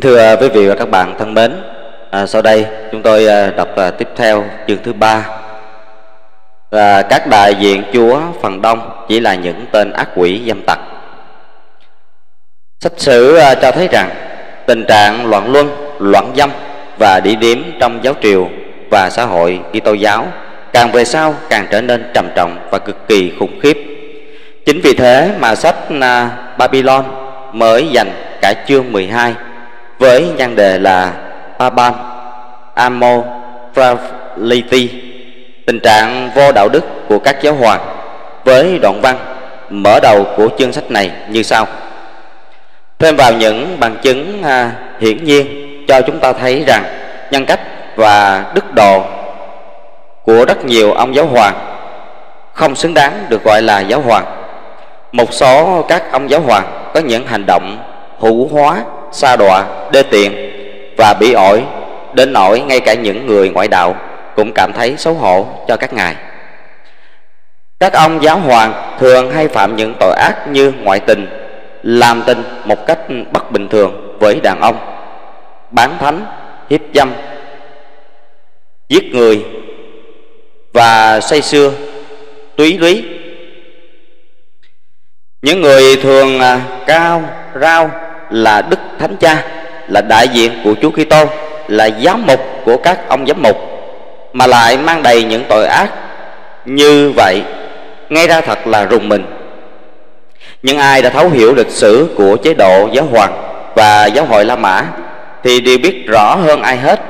Kính thưa quý vị và các bạn thân mến, sau đây chúng tôi đọc tiếp theo chương thứ 3. Các đại diện chúa phần đông chỉ là những tên ác quỷ dâm tặc. Sách sử cho thấy rằng tình trạng loạn luân, loạn dâm và đỉ điếm trong giáo triều và xã hội Kitô giáo càng về sau càng trở nên trầm trọng và cực kỳ khủng khiếp. Chính vì thế mà sách Babylon mới dành cả chương 12 với nhan đề là Papan Amorality, tình trạng vô đạo đức của các giáo hoàng, với đoạn văn mở đầu của chương sách này như sau. Thêm vào những bằng chứng hiển nhiên cho chúng ta thấy rằng nhân cách và đức độ của rất nhiều ông giáo hoàng không xứng đáng được gọi là giáo hoàng. Một số các ông giáo hoàng có những hành động hữu hóa, sa đọa, đê tiện và bỉ ổi đến nỗi ngay cả những người ngoại đạo cũng cảm thấy xấu hổ cho các ngài. Các ông giáo hoàng thường hay phạm những tội ác như ngoại tình, làm tình một cách bất bình thường với đàn ông, bán thánh, hiếp dâm, giết người và say sưa, túy lý. Những người thường cao rao là Đức Thánh Cha, là đại diện của Chúa Kitô, là giám mục của các ông giám mục, mà lại mang đầy những tội ác như vậy, ngay ra thật là rùng mình. Những ai đã thấu hiểu lịch sử của chế độ giáo hoàng và giáo hội La Mã thì đều biết rõ hơn ai hết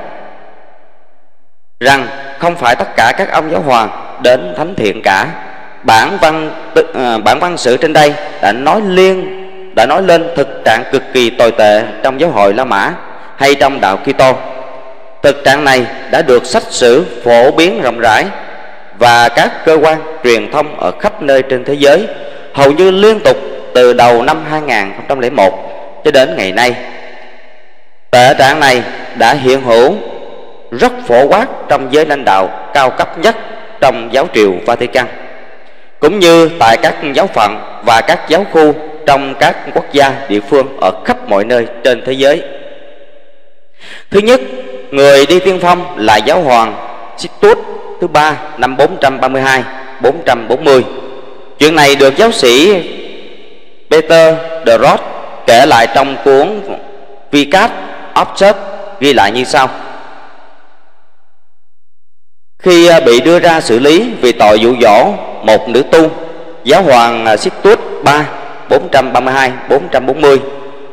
rằng không phải tất cả các ông giáo hoàng đến thánh thiện cả. Bản văn sử trên đây đã nói lên thực trạng cực kỳ tồi tệ trong giáo hội La Mã hay trong đạo Kitô. Thực trạng này đã được sách sử phổ biến rộng rãi và các cơ quan truyền thông ở khắp nơi trên thế giới hầu như liên tục từ đầu năm 2001 cho đến ngày nay. Tệ trạng này đã hiện hữu rất phổ quát trong giới lãnh đạo cao cấp nhất trong giáo triều Vatican, cũng như tại các giáo phận và các giáo khu trong các quốc gia địa phương ở khắp mọi nơi trên thế giới. Thứ nhất, người đi tiên phong là giáo hoàng Sixtus thứ ba năm 432-440. Chuyện này được giáo sĩ Peter de Roth kể lại trong cuốn Vicat Object ghi lại như sau. Khi bị đưa ra xử lý vì tội dụ dỗ một nữ tu, giáo hoàng Sixtus III 432-440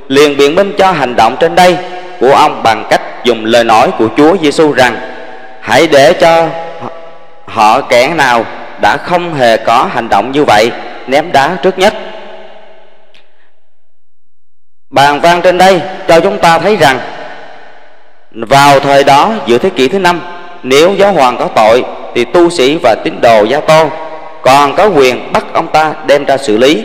liền biện minh cho hành động trên đây của ông bằng cách dùng lời nói của Chúa Giêsu rằng: hãy để cho họ kẻ nào đã không hề có hành động như vậy ném đá trước nhất. Bàn văn trên đây cho chúng ta thấy rằng vào thời đó, giữa thế kỷ thứ 5, nếu giáo hoàng có tội thì tu sĩ và tín đồ Gia Tô còn có quyền bắt ông ta đem ra xử lý.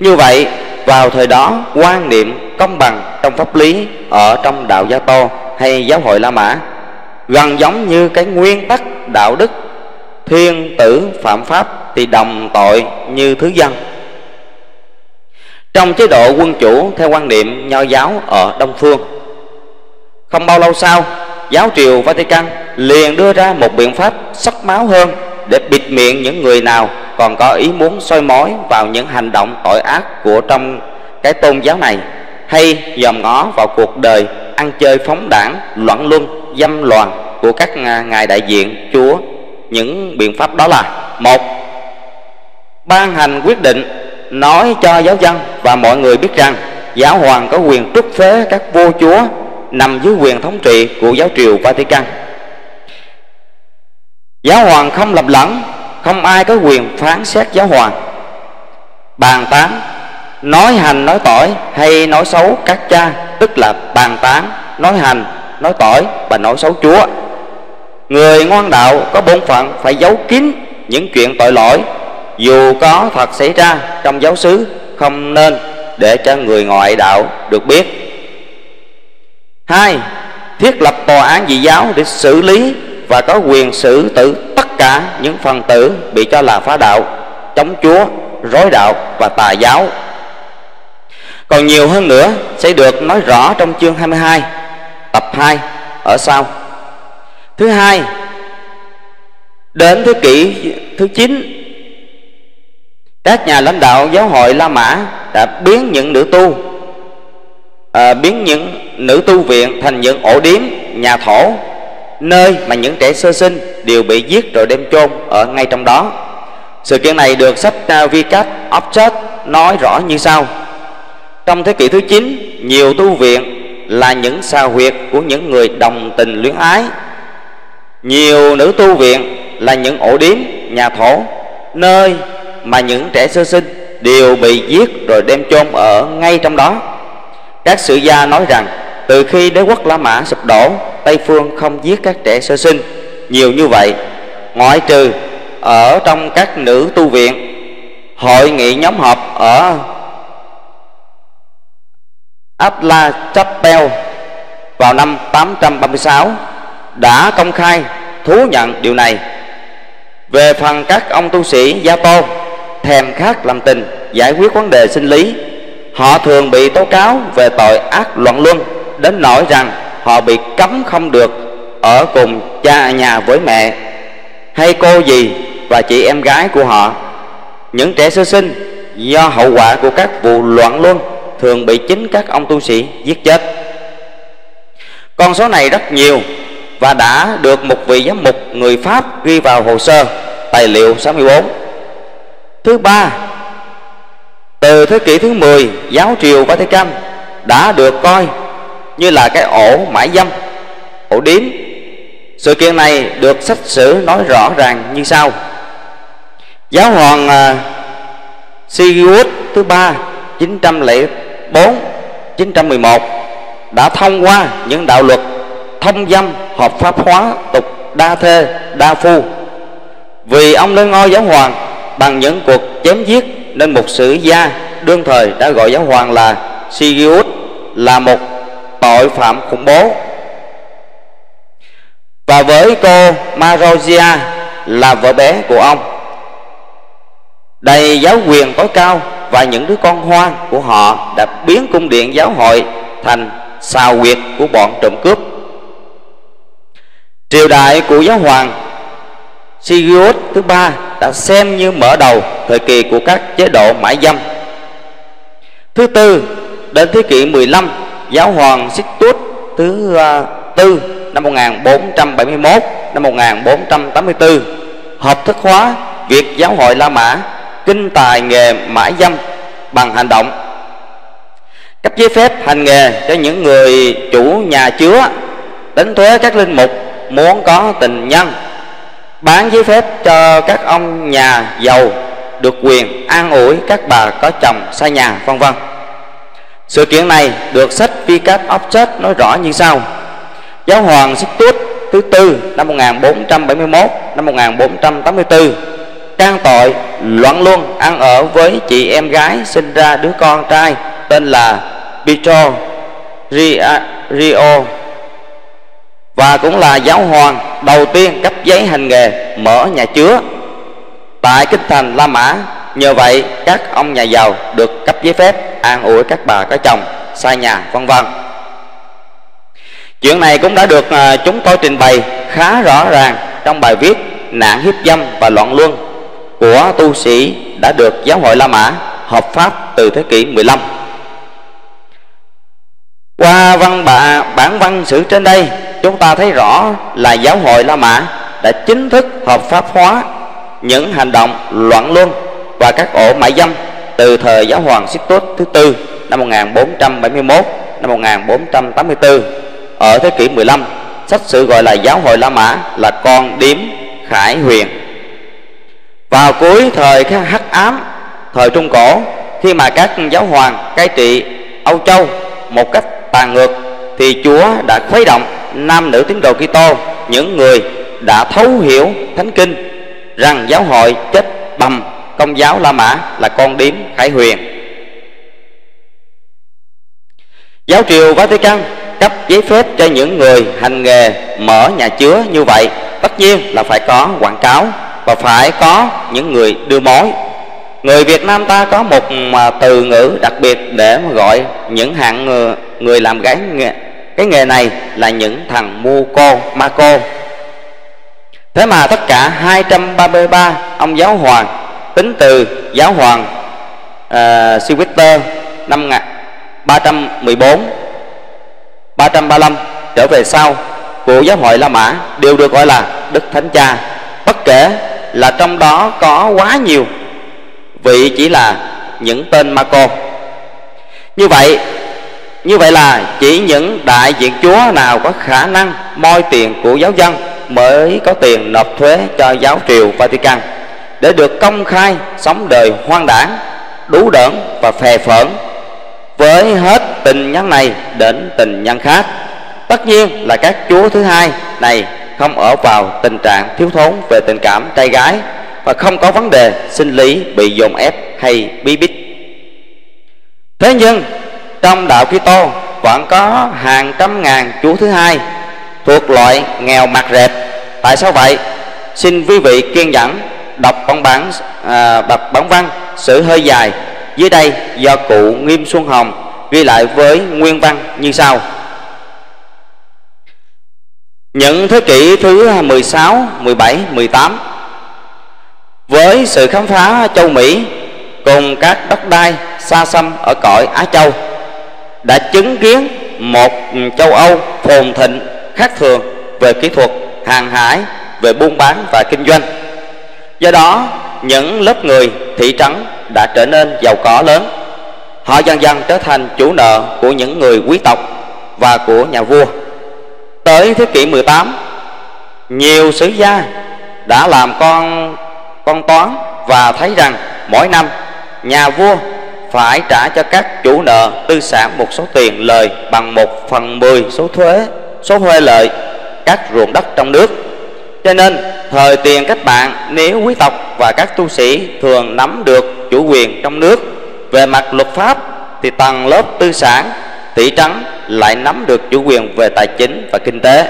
Như vậy, vào thời đó, quan niệm công bằng trong pháp lý ở trong đạo Gia Tô hay giáo hội La Mã gần giống như cái nguyên tắc đạo đức thiên tử phạm pháp thì đồng tội như thứ dân. Trong chế độ quân chủ theo quan niệm Nho giáo ở Đông Phương, không bao lâu sau, giáo triều Vatican liền đưa ra một biện pháp sắc máu hơn để bịt miệng những người nào còn có ý muốn soi mói vào những hành động tội ác của trong cái tôn giáo này, hay dòm ngó vào cuộc đời ăn chơi phóng đảng, loạn luân, dâm loạn của các ngài đại diện chúa. Những biện pháp đó là: một, ban hành quyết định nói cho giáo dân và mọi người biết rằng giáo hoàng có quyền trút phế các vua chúa nằm dưới quyền thống trị của giáo triều Vatican. Giáo hoàng không lầm lẫn, không ai có quyền phán xét giáo hoàng, bàn tán, nói hành nói tỏi hay nói xấu các cha, tức là bàn tán, nói hành, nói tỏi và nói xấu Chúa. Người ngoan đạo có bổn phận phải giấu kín những chuyện tội lỗi dù có thật xảy ra trong giáo xứ, không nên để cho người ngoại đạo được biết. 2. Thiết lập tòa án dị giáo để xử lý và có quyền xử tử tất cả những phần tử bị cho là phá đạo, chống Chúa, rối đạo và tà giáo. Còn nhiều hơn nữa sẽ được nói rõ trong chương 22, tập 2 ở sau. Thứ hai, đến thế kỷ thứ 9, các nhà lãnh đạo giáo hội La Mã đã biến những nữ tu viện thành những ổ điếm, nhà thổ, nơi mà những trẻ sơ sinh đều bị giết rồi đem chôn ở ngay trong đó. Sự kiện này được sách Vicat Object nói rõ như sau: trong thế kỷ thứ 9, nhiều tu viện là những xà huyệt của những người đồng tình luyến ái. Nhiều nữ tu viện là những ổ điếm, nhà thổ, nơi mà những trẻ sơ sinh đều bị giết rồi đem chôn ở ngay trong đó. Các sử gia nói rằng từ khi đế quốc La Mã sụp đổ, Tây Phương không giết các trẻ sơ sinh nhiều như vậy, ngoại trừ ở trong các nữ tu viện. Hội nghị nhóm họp ở Atla Chapel vào năm 836 đã công khai thú nhận điều này. Về phần các ông tu sĩ Gia Tô thèm khát làm tình giải quyết vấn đề sinh lý, họ thường bị tố cáo về tội ác loạn luân, đến nỗi rằng họ bị cấm không được ở cùng cha nhà với mẹ hay cô dì và chị em gái của họ. Những trẻ sơ sinh do hậu quả của các vụ loạn luân thường bị chính các ông tu sĩ giết chết. Con số này rất nhiều và đã được một vị giám mục người Pháp ghi vào hồ sơ tài liệu 64. Thứ ba, từ thế kỷ thứ 10, giáo triều Vatican đã được coi như là cái ổ mại dâm, ổ điếm. Sự kiện này được sách sử nói rõ ràng như sau: giáo hoàng Sigius thứ 3 904-911 đã thông qua những đạo luật thông dâm, hợp pháp hóa tục đa thê, đa phu. Vì ông lên ngôi giáo hoàng bằng những cuộc chém giết nên một sử gia đương thời đã gọi giáo hoàng là Sigius là một tội phạm khủng bố. Và với cô Marozia là vợ bé của ông, đầy giáo quyền tối cao và những đứa con hoang của họ đã biến cung điện giáo hội thành xào huyệt của bọn trộm cướp. Triều đại của giáo hoàng Sigius thứ 3 đã xem như mở đầu thời kỳ của các chế độ mại dâm. Thứ tư, đến thế kỷ 15, giáo hoàng Sixtus thứ 4 năm 1471 năm 1484 hợp thức hóa việc giáo hội La Mã kinh tài nghề mại dâm bằng hành động, cấp giấy phép hành nghề cho những người chủ nhà chứa, đánh thuế các linh mục muốn có tình nhân, bán giấy phép cho các ông nhà giàu được quyền an ủi các bà có chồng xa nhà, vân vân. Sự kiện này được sách Vicat Object nói rõ như sau: giáo hoàng Sixtus thứ 4 năm 1471 năm 1484 can tội loạn luân ăn ở với chị em gái, sinh ra đứa con trai tên là Pietro Rio, và cũng là giáo hoàng đầu tiên cấp giấy hành nghề mở nhà chứa tại kinh thành La Mã. Nhờ vậy các ông nhà giàu được cấp giấy phép an ủi các bà có chồng xa nhà, vân vân. Chuyện này cũng đã được chúng tôi trình bày khá rõ ràng trong bài viết nạn hiếp dâm và loạn luân của tu sĩ đã được giáo hội La Mã hợp pháp từ thế kỷ 15. Qua bản văn sử trên đây, chúng ta thấy rõ là giáo hội La Mã đã chính thức hợp pháp hóa những hành động loạn luân và các ổ mại dâm từ thời giáo hoàng Sixtus thứ 4 năm 1471 năm 1484 ở thế kỷ 15. Sách sử gọi là giáo hội La Mã là con điếm Khải Huyền. Vào cuối thời Hắc Ám, thời Trung Cổ, khi mà các giáo hoàng cai trị Âu Châu một cách tàn ngược, thì Chúa đã khuấy động nam nữ tín đồ Kitô, những người đã thấu hiểu thánh kinh, rằng giáo hội chết bầm công giáo La Mã là con điếm Khải Huyền. Giáo triều Vatican cấp giấy phép cho những người hành nghề mở nhà chứa như vậy, tất nhiên là phải có quảng cáo và phải có những người đưa mối. Người Việt Nam ta có một từ ngữ đặc biệt để gọi những hạng người làm cái nghề này là những thằng mu cô, ma cô. Thế mà tất cả 233 ông giáo hoàng tính từ giáo hoàng Sixtus năm 314, 335 trở về sau của giáo hội La Mã đều được gọi là Đức Thánh Cha. Bất kể là trong đó có quá nhiều vị chỉ là những tên ma cô. Như vậy là chỉ những đại diện chúa nào có khả năng moi tiền của giáo dân mới có tiền nộp thuế cho giáo triều Vatican để được công khai sống đời hoang đảng, đú đỡn và phè phỡn với hết tình nhân này đến tình nhân khác. Tất nhiên là các chúa thứ hai này không ở vào tình trạng thiếu thốn về tình cảm trai gái và không có vấn đề sinh lý bị dồn ép hay bí bít. Thế nhưng trong đạo Kitô vẫn có hàng trăm ngàn chúa thứ hai thuộc loại nghèo mặt rẹp. Tại sao vậy? Xin quý vị kiên nhẫn đọc bản văn sự hơi dài dưới đây do cụ Nghiêm Xuân Hồng ghi lại với nguyên văn như sau. Những thế kỷ thứ 16, 17, 18 với sự khám phá châu Mỹ cùng các đất đai xa xăm ở cõi Á Châu đã chứng kiến một châu Âu phồn thịnh khác thường về kỹ thuật, hàng hải, về buôn bán và kinh doanh. Do đó, những lớp người thị trấn đã trở nên giàu có lớn. Họ dần dần trở thành chủ nợ của những người quý tộc và của nhà vua. Tới thế kỷ 18, nhiều sử gia đã làm con toán và thấy rằng mỗi năm nhà vua phải trả cho các chủ nợ tư sản một số tiền lời bằng 1/10 số thuế lợi các ruộng đất trong nước. Cho nên thời tiền cách mạng, nếu quý tộc và các tu sĩ thường nắm được chủ quyền trong nước về mặt luật pháp, thì tầng lớp tư sản thị trấn lại nắm được chủ quyền về tài chính và kinh tế.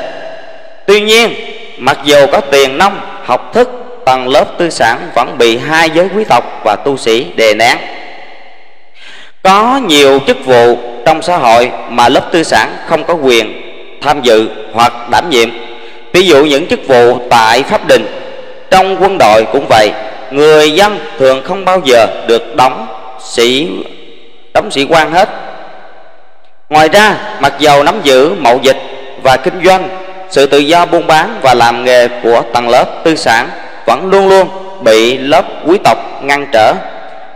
Tuy nhiên, mặc dù có tiền nông, học thức, tầng lớp tư sản vẫn bị hai giới quý tộc và tu sĩ đè nén. Có nhiều chức vụ trong xã hội mà lớp tư sản không có quyền tham dự hoặc đảm nhiệm. Ví dụ những chức vụ tại pháp đình, trong quân đội cũng vậy. Người dân thường không bao giờ được đóng sĩ quan hết. Ngoài ra, mặc dầu nắm giữ mậu dịch và kinh doanh, sự tự do buôn bán và làm nghề của tầng lớp tư sản vẫn luôn luôn bị lớp quý tộc ngăn trở.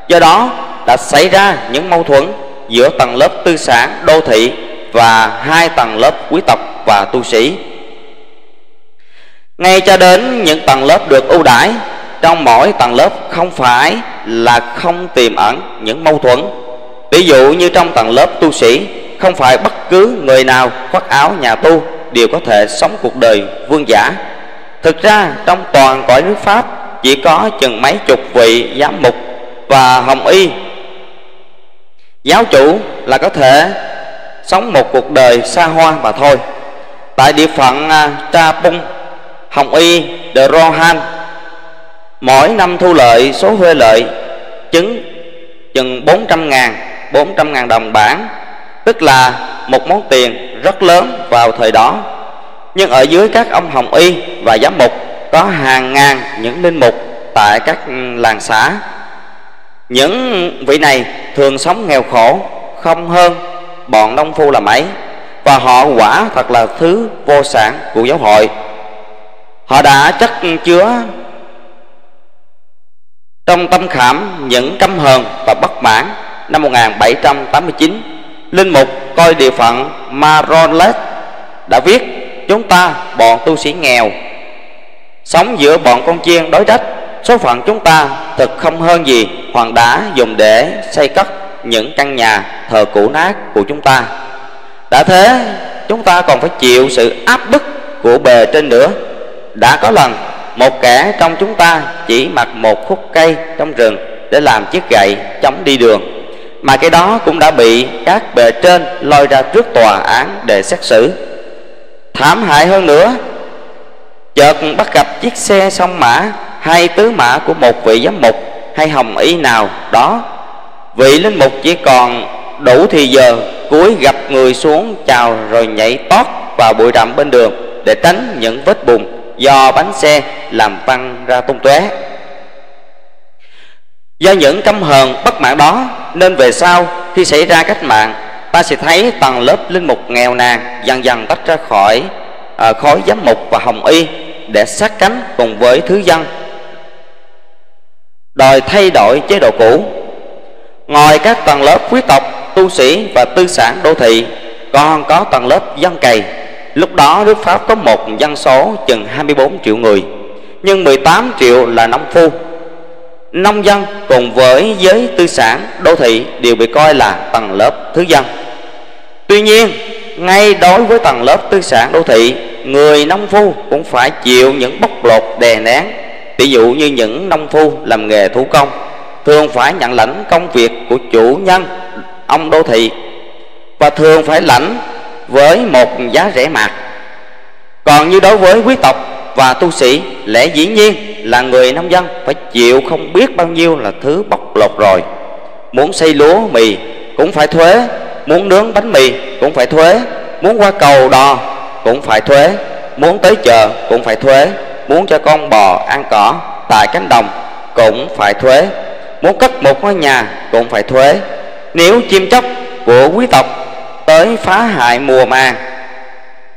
Do đó đã xảy ra những mâu thuẫn giữa tầng lớp tư sản đô thị và hai tầng lớp quý tộc và tu sĩ. Ngay cho đến những tầng lớp được ưu đãi, trong mỗi tầng lớp không phải là không tiềm ẩn những mâu thuẫn. Ví dụ như trong tầng lớp tu sĩ, không phải bất cứ người nào khoác áo nhà tu đều có thể sống cuộc đời vương giả. Thực ra trong toàn cõi nước Pháp chỉ có chừng mấy chục vị giám mục và hồng y giáo chủ là có thể sống một cuộc đời xa hoa mà thôi. Tại địa phận Tra Pung, hồng y de Rohan mỗi năm thu lợi số huê lợi chừng 400.000 đồng bảng, tức là một món tiền rất lớn vào thời đó. Nhưng ở dưới các ông hồng y và giám mục có hàng ngàn những linh mục tại các làng xã. Những vị này thường sống nghèo khổ không hơn bọn nông phu là mấy, và họ quả thật là thứ vô sản của giáo hội. Họ đã chất chứa trong tâm khảm những căm hờn và bất mãn. Năm 1789, linh mục coi địa phận Maronlet đã viết: chúng ta, bọn tu sĩ nghèo, sống giữa bọn con chiên đối trách, số phận chúng ta thực không hơn gì hòn đá dùng để xây cất những căn nhà thờ cũ nát của chúng ta. Đã thế, chúng ta còn phải chịu sự áp bức của bề trên nữa. Đã có lần một kẻ trong chúng ta chỉ mặc một khúc cây trong rừng để làm chiếc gậy chống đi đường, mà cái đó cũng đã bị các bề trên lôi ra trước tòa án để xét xử. Thảm hại hơn nữa, chợt bắt gặp chiếc xe song mã hay tứ mã của một vị giám mục hay hồng ý nào đó. Vị linh mục chỉ còn đủ thì giờ, cúi gặp người xuống chào rồi nhảy tót vào bụi rậm bên đường để tránh những vết bùn do bánh xe làm văng ra tung tóe. Do những căm hờn bất mãn đó nên về sau khi xảy ra cách mạng, ta sẽ thấy tầng lớp linh mục nghèo nàn dần dần tách ra khỏi khối giám mục và hồng y để sát cánh cùng với thứ dân, đòi thay đổi chế độ cũ. Ngoài các tầng lớp quý tộc, tu sĩ và tư sản đô thị, còn có tầng lớp dân cày. Lúc đó nước Pháp có một dân số chừng 24 triệu người, nhưng 18 triệu là nông phu. Nông dân cùng với giới tư sản đô thị đều bị coi là tầng lớp thứ dân. Tuy nhiên, ngay đối với tầng lớp tư sản đô thị, người nông phu cũng phải chịu những bóc lột đè nén. Ví dụ như những nông phu làm nghề thủ công thường phải nhận lãnh công việc của chủ nhân ông đô thị, và thường phải lãnh với một giá rẻ mạt. Còn như đối với quý tộc và tu sĩ, lẽ dĩ nhiên là người nông dân phải chịu không biết bao nhiêu là thứ bóc lột rồi. Muốn xây lúa mì cũng phải thuế, muốn nướng bánh mì cũng phải thuế, muốn qua cầu đò cũng phải thuế, muốn tới chợ cũng phải thuế, muốn cho con bò ăn cỏ tại cánh đồng cũng phải thuế, muốn cất một ngôi nhà cũng phải thuế. Nếu chim chóc của quý tộc tới phá hại mùa màng,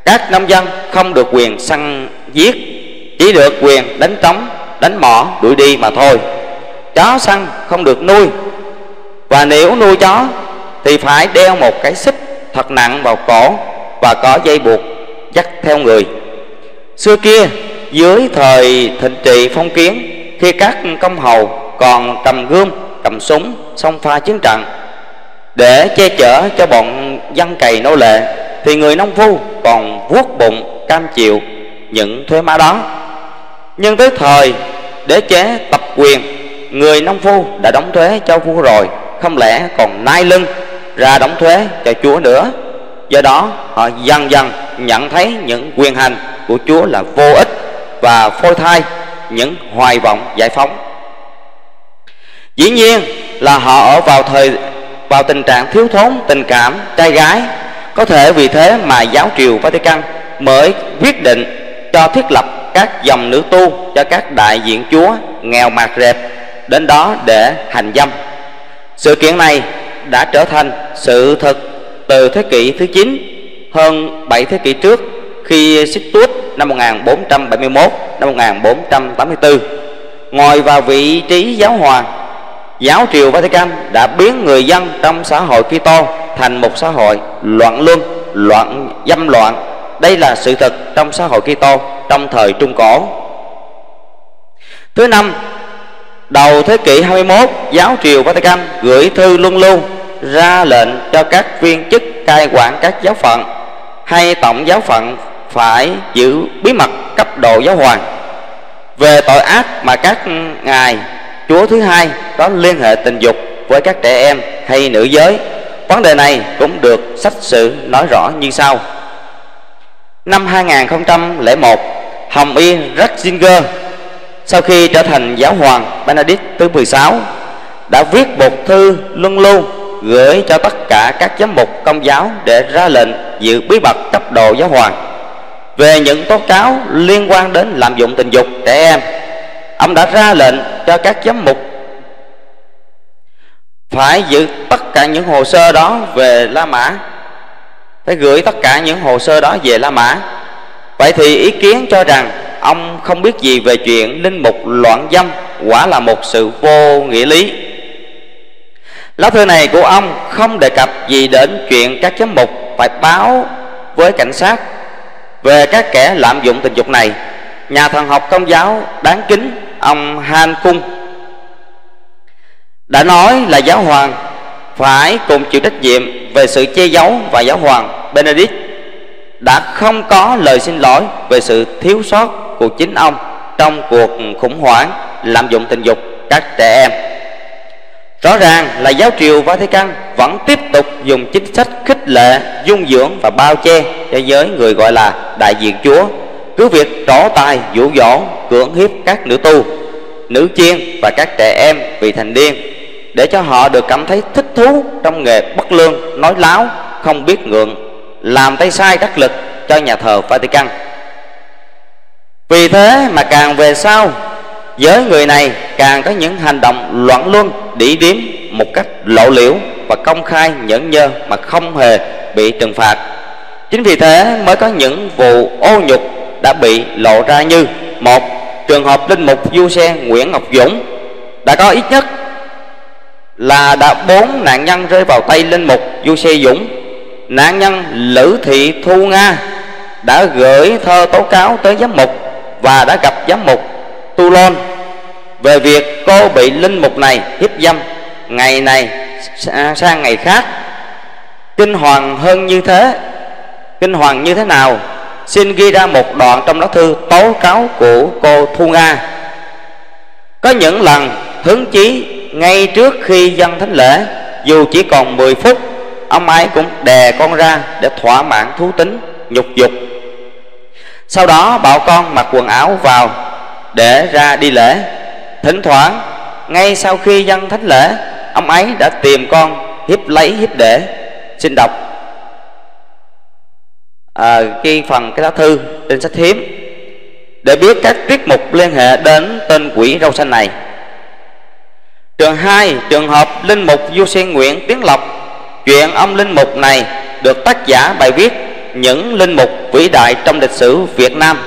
các nông dân không được quyền săn giết, chỉ được quyền đánh trống, đánh mõ, đuổi đi mà thôi. Chó săn không được nuôi, và nếu nuôi chó thì phải đeo một cái xích thật nặng vào cổ và có dây buộc dắt theo người. Xưa kia, dưới thời thịnh trị phong kiến, khi các công hầu còn cầm gươm, cầm súng xông pha chiến trận để che chở cho bọn dân cày nô lệ, thì người nông phu còn vuốt bụng cam chịu những thuế má đó. Nhưng tới thời đế chế tập quyền, người nông phu đã đóng thuế cho vua rồi, không lẽ còn nai lưng ra đóng thuế cho chúa nữa. Do đó họ dần dần nhận thấy những quyền hành của chúa là vô ích và phôi thai những hoài vọng giải phóng. Dĩ nhiên là họ ở vào tình trạng thiếu thốn tình cảm trai gái. Có thể vì thế mà giáo triều Vatican mới quyết định cho thiết lập các dòng nữ tu cho các đại diện chúa nghèo mạt rệp đến đó để hành dâm. Sự kiện này đã trở thành sự thật từ thế kỷ thứ 9, hơn 7 thế kỷ trước, khi Sixtus năm 1471, năm 1484 ngồi vào vị trí giáo hoàng, giáo triều Vatican đã biến người dân trong xã hội Kitô thành một xã hội loạn luân, loạn dâm loạn. Đây là sự thật trong xã hội Kitô trong thời Trung Cổ. Thứ năm, đầu thế kỷ 21, giáo triều Vatican gửi thư luân lưu ra lệnh cho các viên chức cai quản các giáo phận hay tổng giáo phận phải giữ bí mật cấp độ giáo hoàng về tội ác mà các ngài chúa thứ hai có liên hệ tình dục với các trẻ em hay nữ giới. Vấn đề này cũng được sách sử nói rõ như sau. Năm 2001, hồng y Ratzinger sau khi trở thành giáo hoàng Benedict thứ 16 đã viết một thư luân lưu gửi cho tất cả các giám mục công giáo để ra lệnh giữ bí mật cấp độ giáo hoàng về những tố cáo liên quan đến lạm dụng tình dục trẻ em. Ông đã ra lệnh cho các giám mục phải giữ tất cả những hồ sơ đó về La Mã, phải gửi tất cả những hồ sơ đó về La Mã. Vậy thì ý kiến cho rằng ông không biết gì về chuyện linh mục loạn dâm quả là một sự vô nghĩa lý. Lá thư này của ông không đề cập gì đến chuyện các giám mục phải báo với cảnh sát về các kẻ lạm dụng tình dục này. Nhà thần học công giáo đáng kính ông Hans Küng đã nói là giáo hoàng phải cùng chịu trách nhiệm về sự che giấu, và giáo hoàng Benedict đã không có lời xin lỗi về sự thiếu sót của chính ông trong cuộc khủng hoảng lạm dụng tình dục các trẻ em. Rõ ràng là giáo triều Vatican vẫn tiếp tục dùng chính sách khích lệ, dung dưỡng và bao che cho giới người gọi là đại diện chúa, cứ việc trổ tài, dụ dỗ, cưỡng hiếp các nữ tu. nữ chiên và các trẻ em vị thành niên, để cho họ được cảm thấy thích thú trong nghề bất lương, nói láo, không biết ngượng, làm tay sai đắc lực cho nhà thờ Vatican. Vì thế mà càng về sau, giới người này càng có những hành động loạn luân, đỉ điếm một cách lộ liễu và công khai nhẫn nhơ mà không hề bị trừng phạt. Chính vì thế mới có những vụ ô nhục đã bị lộ ra, như một trường hợp linh mục du xe Nguyễn Ngọc Dũng đã có ít nhất là đã 4 nạn nhân rơi vào tay linh mục du xe Dũng. Nạn nhân Lữ Thị Thu Nga đã gửi thơ tố cáo tới giám mục và đã gặp giám mục Toulon về việc cô bị linh mục này hiếp dâm ngày này sang ngày khác. Kinh hoàng như thế nào xin ghi ra một đoạn trong lá thư tố cáo của cô Thu Nga. Có những lần hứng chí ngay trước khi dâng thánh lễ, dù chỉ còn 10 phút, ông ấy cũng đè con ra để thỏa mãn thú tính nhục dục. Sau đó bảo con mặc quần áo vào để ra đi lễ. Thỉnh thoảng ngay sau khi dâng thánh lễ, ông ấy đã tìm con hiếp lấy hiếp để. Xin đọc cái lá thư trên sách hiếm để biết các tiết mục liên hệ đến tên quỷ râu xanh này. Trường 2, trường hợp linh mục du xe Nguyễn Tiến Lộc. Chuyện ông linh mục này được tác giả bài viết Những linh mục vĩ đại trong lịch sử Việt Nam.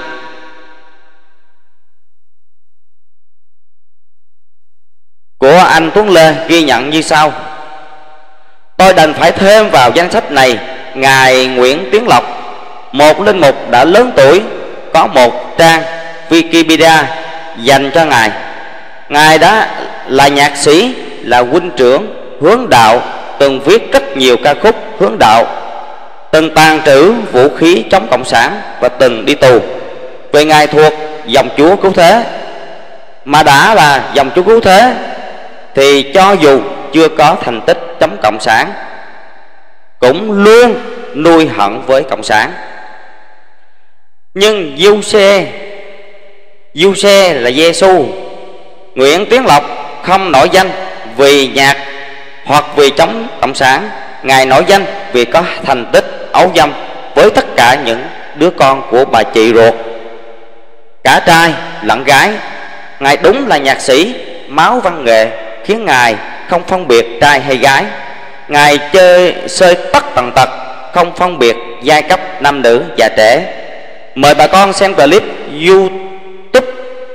Của anh Tuấn Lê ghi nhận như sau: tôi đành phải thêm vào danh sách này ngài Nguyễn Tiến Lộc, một linh mục đã lớn tuổi, có một trang Wikipedia dành cho ngài. Ngài đã là nhạc sĩ, là huynh trưởng hướng đạo, từng viết rất nhiều ca khúc hướng đạo, từng tàn trữ vũ khí chống cộng sản và từng đi tù. Về ngài thuộc dòng Chúa Cứu Thế, mà đã là dòng Chúa Cứu Thế thì cho dù chưa có thành tích chống cộng sản cũng luôn nuôi hận với cộng sản. Nhưng du xe là Giê-xu, Nguyễn Tiến Lộc không nổi danh vì nhạc hoặc vì chống cộng sản. Ngài nổi danh vì có thành tích ấu dâm với tất cả những đứa con của bà chị ruột, cả trai lẫn gái. Ngài đúng là nhạc sĩ, máu văn nghệ khiến ngài không phân biệt trai hay gái. Ngài chơi sơi tất tần tật, không phân biệt giai cấp nam nữ già trẻ. Mời bà con xem clip YouTube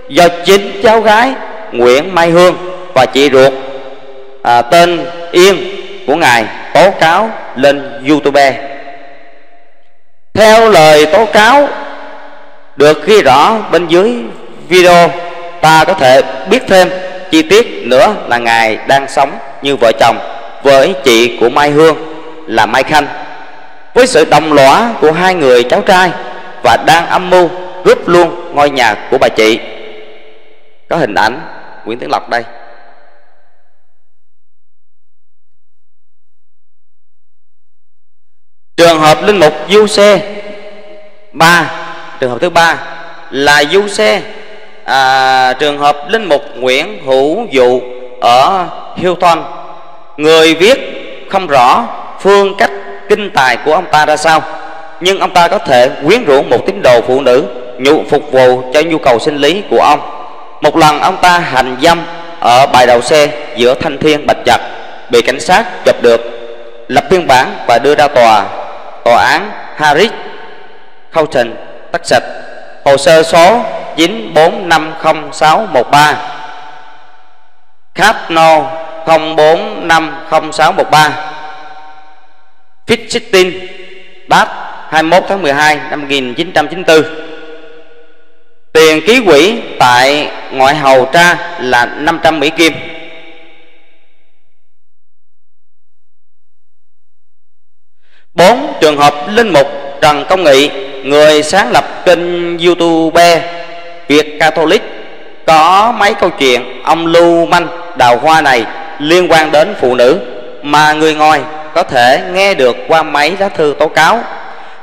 do chính cháu gái Nguyễn Mai Hương và chị ruột tên Yên của ngài tố cáo lên YouTube. Theo lời tố cáo được ghi rõ bên dưới video, ta có thể biết thêm chi tiết nữa là ngài đang sống như vợ chồng với chị của Mai Hương là Mai Khanh, với sự đồng lõa của hai người cháu trai, và đang âm mưu cướp luôn ngôi nhà của bà chị. Có hình ảnh Nguyễn Tiến Lộc đây. Trường hợp linh mục du xe 3, trường hợp thứ 3 là du xe trường hợp linh mục Nguyễn Hữu Dụ ở Hilton. Người viết không rõ phương cách kinh tài của ông ta ra sao, nhưng ông ta có thể quyến rũ một tín đồ phụ nữ phục vụ cho nhu cầu sinh lý của ông. Một lần ông ta hành dâm ở bãi đậu xe giữa Thanh Thiên Bạch Trạc, bị cảnh sát chụp được, lập biên bản và đưa ra tòa án Harris County, Texas, hồ sơ số 9450-613, Capno 0450-613, Fitzgerald, đáp 21 tháng 12 năm 1994. Tiền ký quỹ tại ngoại hầu tra là 500 Mỹ Kim. Bốn, trường hợp linh mục Trần Công Nghị, người sáng lập kênh YouTube Việt Catholic, có mấy câu chuyện ông lưu manh đào hoa này liên quan đến phụ nữ mà người ngoài có thể nghe được qua mấy lá thư tố cáo.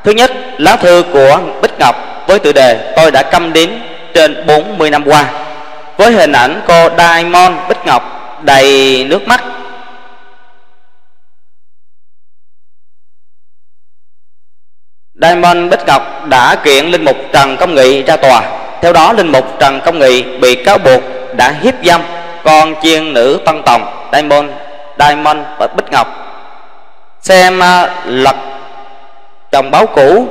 Thứ nhất, lá thư của Bích Ngọc với tựa đề Tôi đã câm điếng trên 40 năm qua, với hình ảnh cô Diamond Bích Ngọc đầy nước mắt. Diamond Bích Ngọc đã kiện linh mục Trần Công Nghị ra tòa. Theo đó, linh mục Trần Công Nghị bị cáo buộc đã hiếp dâm con chiên nữ Tân Tòng Diamond Bích Ngọc, xem lật chồng báo cũ,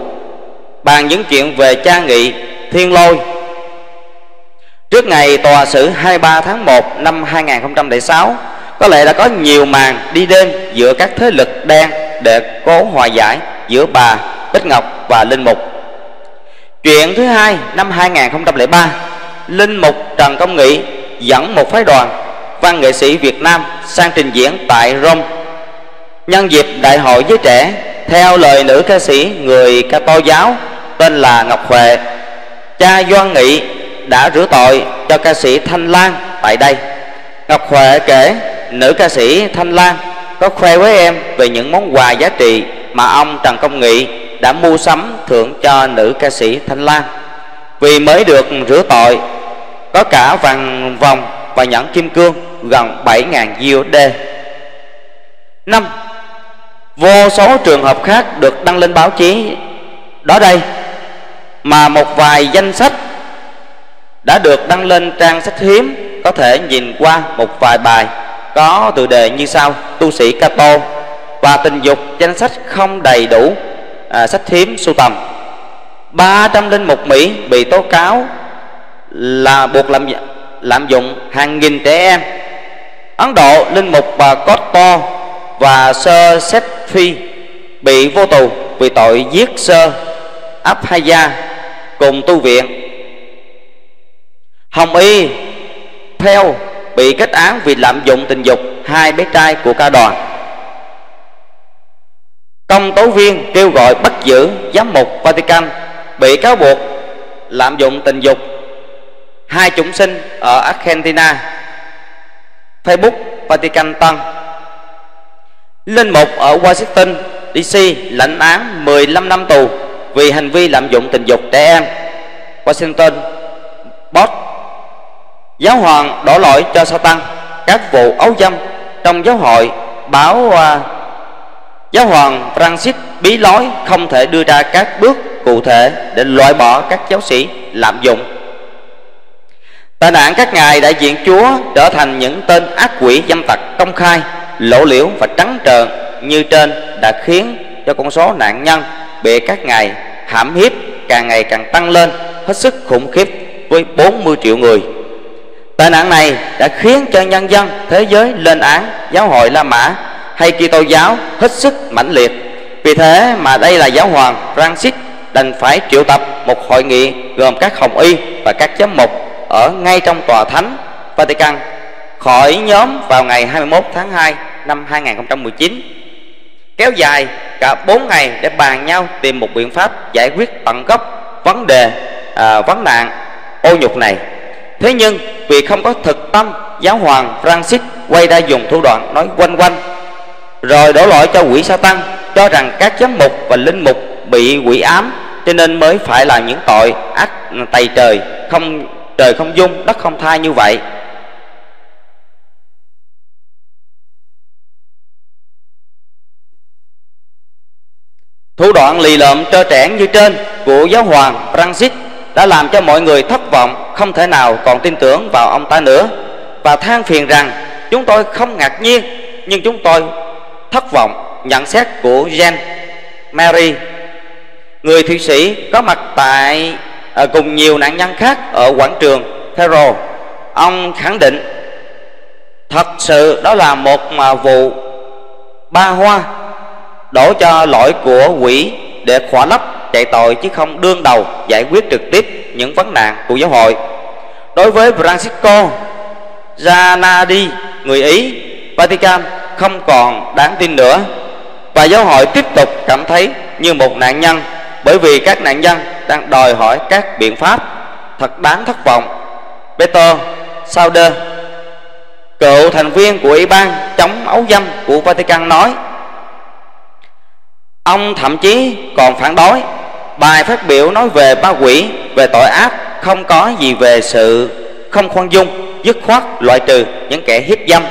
bàn những chuyện về cha Nghị Thiên Lôi. Trước ngày tòa xử 23 tháng 1 năm 2006, có lẽ đã có nhiều màn đi đêm giữa các thế lực đen để cố hòa giải giữa bà Bích Ngọc và linh mục. Chuyện thứ hai, năm 2003, linh mục Trần Công Nghị dẫn một phái đoàn văn nghệ sĩ Việt Nam sang trình diễn tại Rome nhân dịp Đại hội Giới Trẻ, theo lời nữ ca sĩ người Kitô giáo tên là Ngọc Huệ. Cha Doan Nghị đã rửa tội cho ca sĩ Thanh Lan tại đây. Ngọc Huệ kể, nữ ca sĩ Thanh Lan có khoe với em về những món quà giá trị mà ông Trần Công Nghị đã mua sắm thưởng cho nữ ca sĩ Thanh Lan. Vì mới được rửa tội, có cả vàng vòng và nhẫn kim cương gần 7.000 USD. 5. Vô số trường hợp khác được đăng lên báo chí đó đây, mà một vài danh sách đã được đăng lên trang sách hiếm. Có thể nhìn qua một vài bài có tựa đề như sau: tu sĩ Kitô và tình dục, danh sách không đầy đủ sách hiếm sưu tầm. 301 Mỹ bị tố cáo là buộc lạm dụng hàng nghìn trẻ em. Ấn Độ, linh mục bà Cotto và Sơ Sét Phi bị vô tù vì tội giết Sơ Abhaya cùng tu viện. Hồng Y Pell bị kết án vì lạm dụng tình dục hai bé trai của ca đoàn. Công tố viên kêu gọi bắt giữ giám mục Vatican bị cáo buộc lạm dụng tình dục hai chúng sinh ở Argentina. Facebook Vatican tăng. Linh mục ở Washington DC lãnh án 15 năm tù vì hành vi lạm dụng tình dục trẻ em. Washington Post. Giáo hoàng đổ lỗi cho Satan các vụ ấu dâm trong giáo hội. Báo giáo hoàng Francis bí lối không thể đưa ra các bước cụ thể để loại bỏ các giáo sĩ lạm dụng. Tệ nạn các ngài đại diện Chúa trở thành những tên ác quỷ dâm tặc công khai, lộ liễu và trắng trợn như trên đã khiến cho con số nạn nhân bị các ngài hãm hiếp càng ngày càng tăng lên hết sức khủng khiếp với 40 triệu người. Tệ nạn này đã khiến cho nhân dân thế giới lên án giáo hội La Mã hay Kitô giáo hết sức mãnh liệt. Vì thế mà đây là giáo hoàng Francis đành phải triệu tập một hội nghị gồm các hồng y và các giám mục ở ngay trong tòa thánh Vatican khỏi nhóm vào ngày 21 tháng 2 năm 2019, kéo dài cả 4 ngày để bàn nhau tìm một biện pháp giải quyết tận gốc vấn đề vấn nạn ô nhục này. Thế nhưng vì không có thực tâm, giáo hoàng Francis quay ra dùng thủ đoạn nói quanh quanh rồi đổ lỗi cho quỷ Satan, cho rằng các giám mục và linh mục bị quỷ ám cho nên mới phải làm những tội ác tày trời, không trời không dung đất không tha như vậy. Thủ đoạn lì lợm trơ trẽn như trên của giáo hoàng Francis đã làm cho mọi người thất vọng, không thể nào còn tin tưởng vào ông ta nữa, và than phiền rằng chúng tôi không ngạc nhiên nhưng chúng tôi thất vọng. Nhận xét của Jean Marie, người Thụy Sĩ có mặt tại cùng nhiều nạn nhân khác ở quảng trường Thero. Ông khẳng định thật sự đó là một vụ ba hoa, đổ cho lỗi của quỷ để khỏa lấp chạy tội chứ không đương đầu giải quyết trực tiếp những vấn nạn của giáo hội. Đối với Francisco Gianardi, người Ý, Vatican không còn đáng tin nữa và giáo hội tiếp tục cảm thấy như một nạn nhân, bởi vì các nạn nhân đang đòi hỏi các biện pháp. Thật đáng thất vọng. Peter Sauder, cựu thành viên của Ủy ban chống ấu dâm của Vatican nói, ông thậm chí còn phản đối bài phát biểu nói về ma quỷ, về tội ác, không có gì về sự không khoan dung, dứt khoát loại trừ những kẻ hiếp dâm,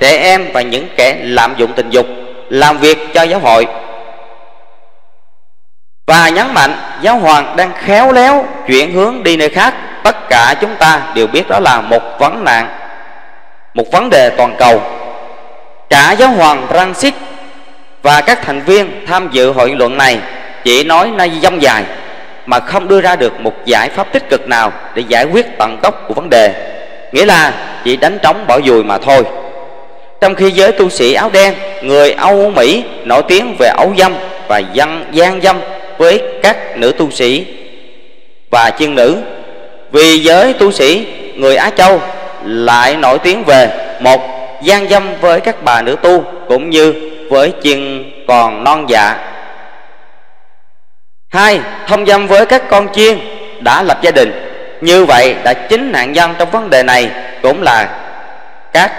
trẻ em và những kẻ lạm dụng tình dục, làm việc cho giáo hội. Và nhấn mạnh giáo hoàng đang khéo léo chuyển hướng đi nơi khác. Tất cả chúng ta đều biết đó là một vấn đề toàn cầu. Cả giáo hoàng Francis và các thành viên tham dự hội luận này chỉ nói nay dông dài mà không đưa ra được một giải pháp tích cực nào để giải quyết tận gốc của vấn đề, nghĩa là chỉ đánh trống bỏ dùi mà thôi. Trong khi giới tu sĩ áo đen, người Âu Mỹ nổi tiếng về ấu dâm và gian dâm với các nữ tu sĩ và chiên nữ, vì giới tu sĩ người Á Châu lại nổi tiếng về một gian dâm với các bà nữ tu cũng như với chiên còn non dạ, hai thông dâm với các con chiên đã lập gia đình. Như vậy đã chính nạn nhân trong vấn đề này cũng là các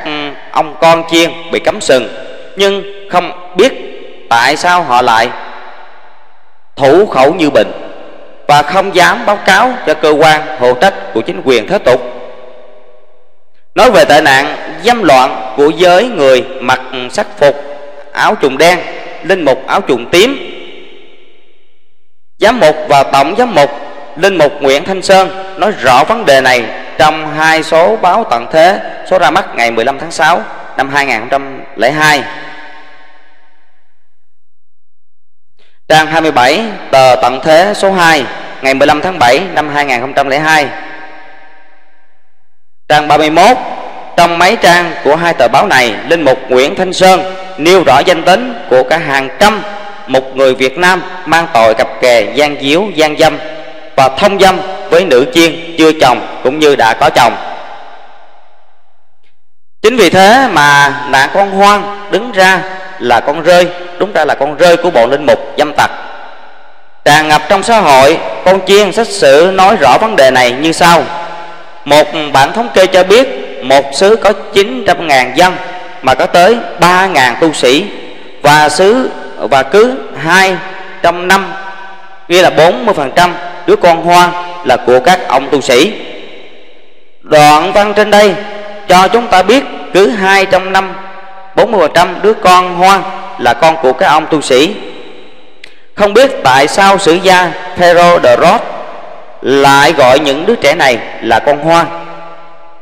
ông con chiên bị cấm sừng, nhưng không biết tại sao họ lại thủ khẩu như bình và không dám báo cáo cho cơ quan hộ trách của chính quyền thế tục. Nói về tệ nạn dâm loạn của giới người mặc sắc phục áo trùng đen, linh mục áo trùng tím, giám mục và tổng giám mục, linh mục Nguyễn Thanh Sơn nói rõ vấn đề này trong hai số báo tận thế, số ra mắt ngày 15 tháng 6 năm 2002, trang 27, tờ tận thế số 2 ngày 15 tháng 7 năm 2002, trang 31. Trong mấy trang của hai tờ báo này, linh mục Nguyễn Thanh Sơn nêu rõ danh tính của cả hàng trăm một người Việt Nam mang tội cặp kè gian díu, gian dâm và thông dâm với nữ chiên chưa chồng cũng như đã có chồng. Chính vì thế mà nạn con hoang đúng ra là con rơi của bọn linh mục dâm tặc tràn ngập trong xã hội. Con chiên sách sử nói rõ vấn đề này như sau. Một bản thống kê cho biết một xứ có 900.000 dân mà có tới 3.000 tu sĩ, và cứ 200 năm, nghĩa là 40% đứa con hoang là của các ông tu sĩ. Đoạn văn trên đây cho chúng ta biết cứ 200 năm 40% đứa con hoang là con của các ông tu sĩ. Không biết tại sao sử gia Thero de Roth lại gọi những đứa trẻ này là con hoang.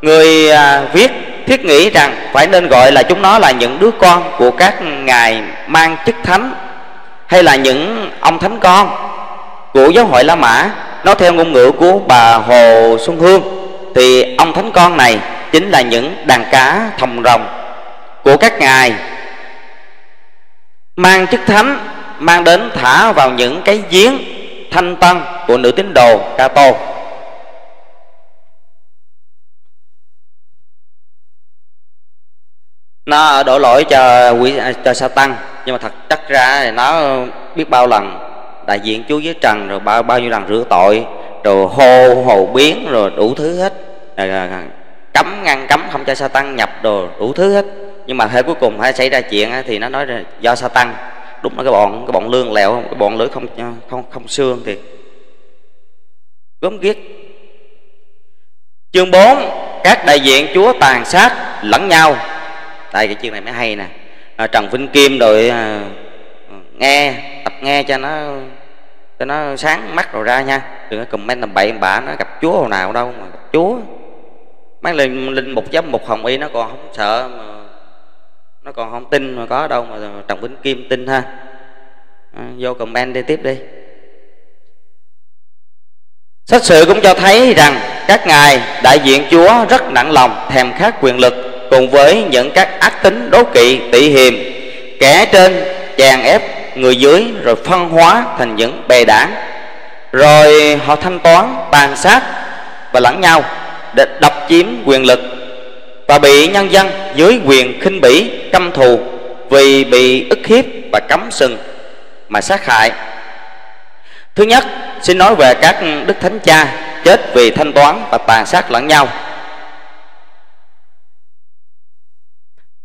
Người viết thiết nghĩ rằng phải nên gọi là chúng nó là những đứa con của các ngài mang chức thánh hay là những ông thánh con của giáo hội La Mã. Nó theo ngôn ngữ của bà Hồ Xuân Hương thì ông thánh con này chính là những đàn cá thòng rồng của các ngài mang chức thánh, mang đến thả vào những cái giếng thanh tân của nữ tín đồ Cato. Nó đổ lỗi cho Satan, nhưng mà thật chắc ra nó biết bao lần đại diện Chúa dưới trần, rồi bao nhiêu lần rửa tội, rồi hồ biến, rồi đủ thứ hết, cấm ngăn cấm không cho Satan nhập, đồ đủ thứ hết. Nhưng mà cuối cùng hay xảy ra chuyện thì nó nói là do Satan. Đúng là cái bọn lươn lẹo, cái bọn lưỡi không xương thì gớm ghiếc. Chương 4, các đại diện Chúa tàn sát lẫn nhau. Tại cái chương này mới hay nè. Trần Vĩnh Kim rồi tập nghe cho nó sáng mắt rồi ra nha. Đừng có comment tầm bậy tầm bạ, nó gặp Chúa hồi nào đâu mà gặp Chúa. Mấy linh mục giám mục Hồng Y nó còn không sợ mà, nó còn không tin mà có đâu mà Trần Vĩnh Kim tin ha. Vô comment đi, tiếp đi. Sách sử cũng cho thấy rằng các ngài đại diện Chúa rất nặng lòng thèm khát quyền lực, cùng với những các ác tính đố kỵ tị hiềm, kẻ trên chèn ép người dưới rồi phân hóa thành những bè đảng, rồi họ thanh toán tàn sát và lẫn nhau để độc chiếm quyền lực, và bị nhân dân dưới quyền khinh bỉ căm thù vì bị ức hiếp và cấm sừng mà sát hại. Thứ nhất, xin nói về các đức thánh cha chết vì thanh toán và tàn sát lẫn nhau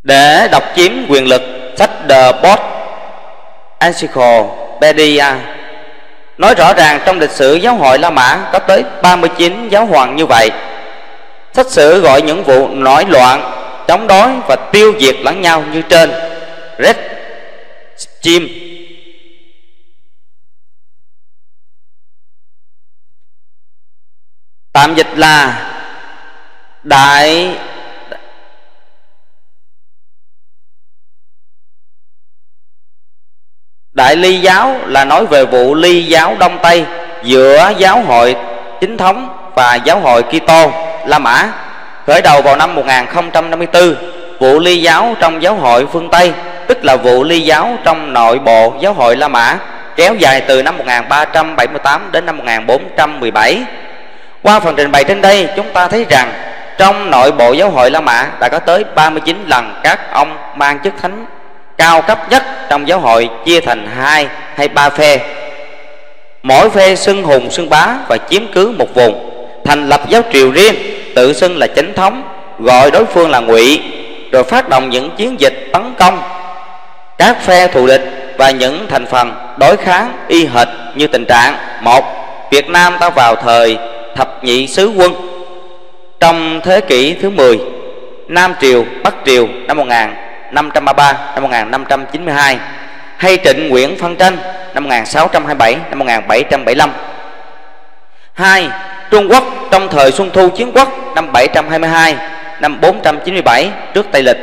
để độc chiếm quyền lực. Sách The Pope Encyclopedia nói rõ ràng trong lịch sử giáo hội La Mã có tới 39 giáo hoàng như vậy. Sách sử gọi những vụ nổi loạn, chống đối và tiêu diệt lẫn nhau như trên. Red Jim tạm dịch là Đại Ly giáo, là nói về vụ ly giáo Đông Tây giữa giáo hội chính thống và giáo hội Kitô La Mã, khởi đầu vào năm 1054. Vụ ly giáo trong giáo hội phương Tây, tức là vụ ly giáo trong nội bộ giáo hội La Mã, kéo dài từ năm 1378 đến năm 1417. Qua phần trình bày trên đây, chúng ta thấy rằng trong nội bộ giáo hội La Mã đã có tới 39 lần các ông mang chức thánh cao cấp nhất trong giáo hội chia thành 2 hay 3 phe. Mỗi phe xưng hùng xưng bá và chiếm cứ một vùng, thành lập giáo triều riêng, tự xưng là chính thống, gọi đối phương là ngụy, rồi phát động những chiến dịch tấn công các phe thù địch và những thành phần đối kháng, y hệt như tình trạng một Việt Nam ta vào thời thập nhị sứ quân trong thế kỷ thứ 10, Nam triều Bắc triều năm 1533 năm 1592, hay Trịnh Nguyễn phân tranh năm 1627 năm 1775. 2. Trung Quốc trong thời Xuân Thu Chiến Quốc năm 722 năm 497 trước Tây lịch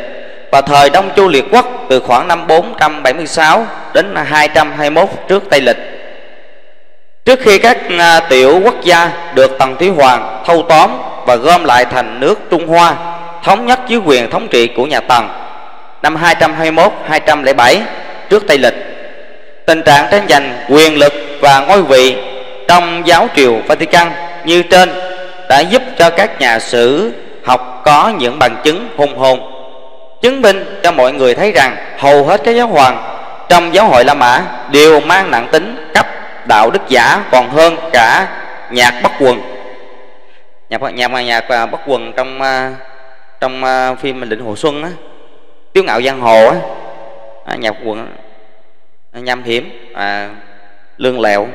và thời Đông Chu Liệt Quốc từ khoảng năm 476 đến 221 trước Tây lịch. Trước khi các tiểu quốc gia được Tần Thủy Hoàng thâu tóm và gom lại thành nước Trung Hoa thống nhất dưới quyền thống trị của nhà Tần năm 221-207 trước Tây lịch, tình trạng tranh giành quyền lực và ngôi vị trong giáo triều Vatican như trên đã giúp cho các nhà sử học có những bằng chứng hùng hồn, chứng minh cho mọi người thấy rằng hầu hết các giáo hoàng trong giáo hội La Mã đều mang nặng tính cấp đạo đức giả còn hơn cả nhạc bất quần. Nhạc bất quần trong phim Lĩnh Hồ Xuân á, Tiếu Ngạo Giang Hồ á, nhạc bất quần nham hiểm, lương lẹo,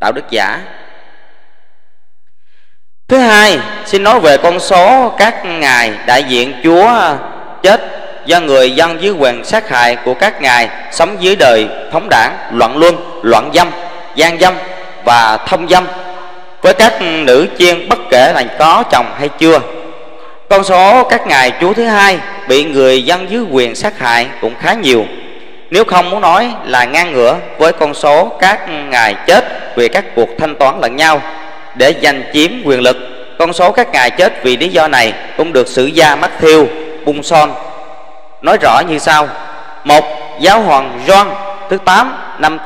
đạo đức giả. Thứ hai, xin nói về con số các ngài đại diện Chúa chết do người dân dưới quyền sát hại của các ngài sống dưới đời phóng đảng, loạn luân, loạn dâm, gian dâm và thông dâm với các nữ chiên bất kể là có chồng hay chưa. Con số các ngài Chúa thứ hai bị người dân dưới quyền sát hại cũng khá nhiều, nếu không muốn nói là ngang ngửa với con số các ngài chết vì các cuộc thanh toán lẫn nhau để giành chiếm quyền lực. Con số các ngài chết vì lý do này cũng được sử gia Matthew Bunson nói rõ như sau. Một, giáo hoàng John thứ 8 năm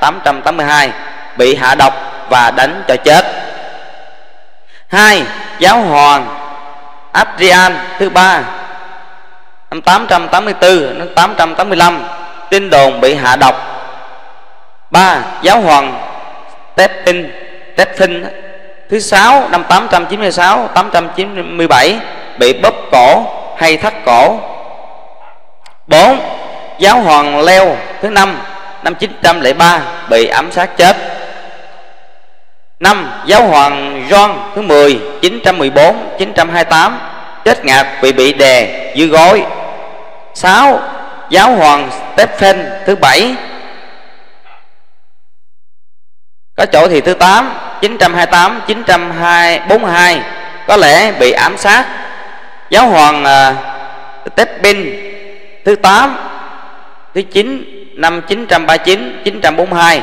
872-882 bị hạ độc và đánh cho chết. 2. Giáo hoàng Adrian thứ 3 năm 884-885 tin đồn bị hạ độc. 3. Giáo hoàng Stephen thứ 6 năm 896-897 bị bóp cổ hay thắt cổ. 4. Giáo hoàng Leo thứ 5 năm 903 bị ám sát chết. 5. Giáo hoàng John thứ 10 914-928 chết ngạt vì bị đè dưới gối. 6. Giáo hoàng Stephen thứ 7, có chỗ thì thứ 8 928-942 có lẽ bị ám sát. Giáo hoàng Stephen thứ 8 thứ 9 năm 939-942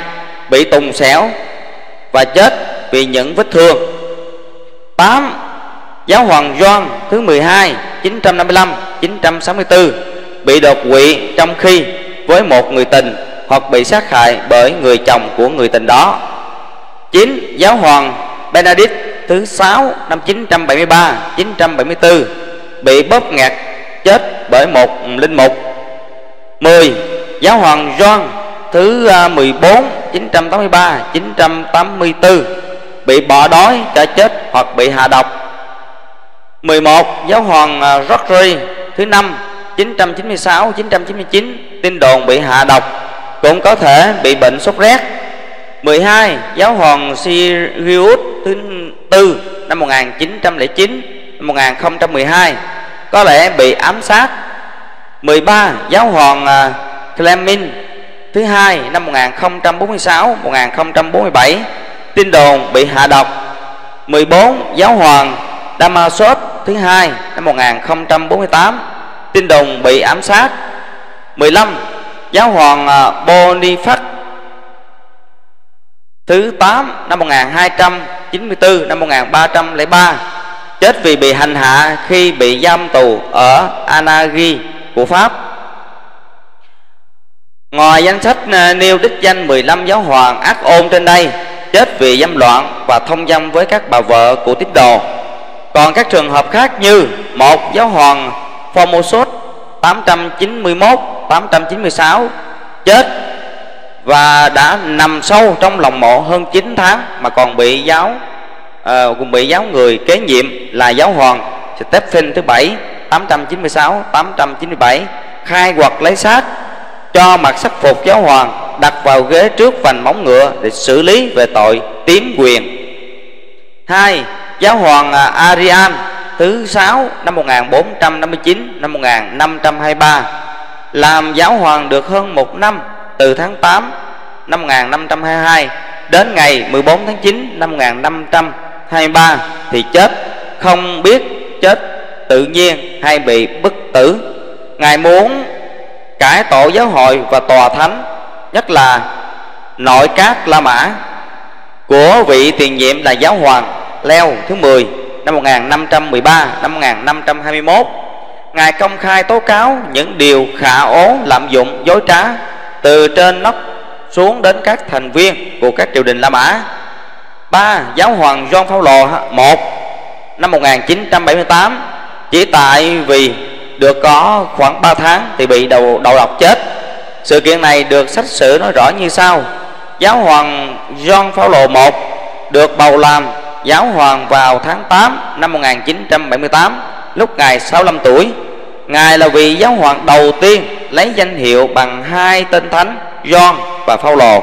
bị tùng xẻo và chết vì những vết thương. 8. Giáo hoàng Gioan thứ 12 955-964 bị đột quỵ trong khi với một người tình hoặc bị sát hại bởi người chồng của người tình đó. 9. Giáo hoàng Benedict thứ 6 năm 973-974 bị bóp nghẹt chết bởi một linh mục. 10. Giáo hoàng Gioan thứ 14 983-984 bị bỏ đói cho chết hoặc bị hạ độc. 11. Giáo hoàng Roger thứ 5 996-999 tin đồn bị hạ độc, cũng có thể bị bệnh sốt rét. 12. Giáo hoàng Sirius thứ 4 năm 1909, năm 1012 có lẽ bị ám sát. 13. Giáo hoàng Clement thứ hai năm 1046, 1047 tin đồn bị hạ độc. 14. Giáo hoàng Damasus thứ hai năm 1048 tin đồn bị ám sát. 15. Giáo hoàng Boniface thứ 8 năm 1294, năm 1303 chết vì bị hành hạ khi bị giam tù ở Anaghi của Pháp. Ngoài danh sách nêu đích danh 15 giáo hoàng ác ôn trên đây chết vì dâm loạn và thông dâm với các bà vợ của tín đồ. Còn các trường hợp khác như một giáo hoàng Formosus 891, 896 chết và đã nằm sâu trong lòng mộ hơn 9 tháng mà còn bị giáo người kế nhiệm là giáo hoàng Stephen VII 896, 897 khai quật lấy xác, cho mặc sắc phục giáo hoàng, đặt vào ghế trước vành móng ngựa để xử lý về tội tiếm quyền. 2. Giáo hoàng Arian thứ 6 năm 1459, năm 1523 làm giáo hoàng được hơn một năm, từ tháng 8 năm 1522 đến ngày 14 tháng 9 năm 1523 thì chết, không biết chết tự nhiên hay bị bức tử. Ngài muốn cải tổ giáo hội và tòa thánh, nhất là nội các La Mã của vị tiền nhiệm là giáo hoàng Leo thứ 10 năm 1513, năm 1521. Ngài công khai tố cáo những điều khả ố, lạm dụng, dối trá từ trên nóc xuống đến các thành viên của các triều đình La Mã. 3. Giáo hoàng John Paul I năm 1978 chỉ tại vì được có khoảng 3 tháng thì bị đầu độc chết. Sự kiện này được sách sử nói rõ như sau: giáo hoàng John Paul I được bầu làm giáo hoàng vào tháng 8 năm 1978 lúc ngài 65 tuổi. Ngài là vị giáo hoàng đầu tiên lấy danh hiệu bằng hai tên thánh John và Paulo.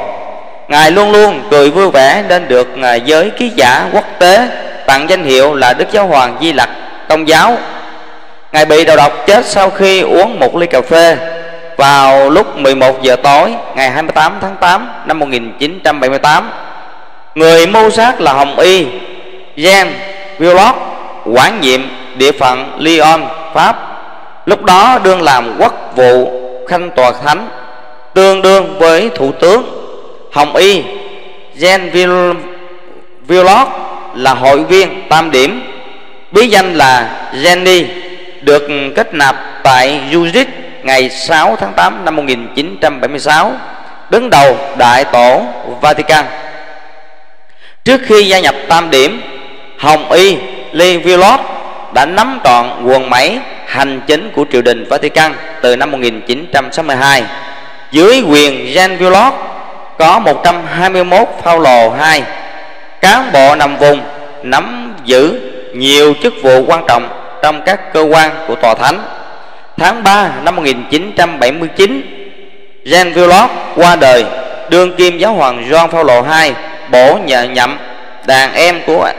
Ngài luôn luôn cười vui vẻ nên được giới ký giả quốc tế tặng danh hiệu là Đức Giáo hoàng Di Lặc Công giáo. Ngài bị đầu độc chết sau khi uống một ly cà phê vào lúc 11 giờ tối ngày 28 tháng 8 năm 1978. Người mưu sát là Hồng y Jean Villot, quản nhiệm địa phận Lyon, Pháp, lúc đó đương làm quốc vụ khanh tòa thánh, tương đương với thủ tướng. Hồng y Jean Villot là hội viên tam điểm, bí danh là Jenny, được kết nạp tại Zurich ngày 6 tháng 8 năm 1976, đứng đầu Đại tổ Vatican. Trước khi gia nhập tam điểm, Hồng y Villot đã nắm trọn guồng máy hành chính của triều đình Vatican từ năm 1962. Dưới quyền Jean Villot có 121 Paulo II cán bộ nằm vùng, nắm giữ nhiều chức vụ quan trọng trong các cơ quan của tòa thánh. Tháng 3 năm 1979, Jean Villot qua đời. Đương kim giáo hoàng John Paulo II bổ nhậm đàn em của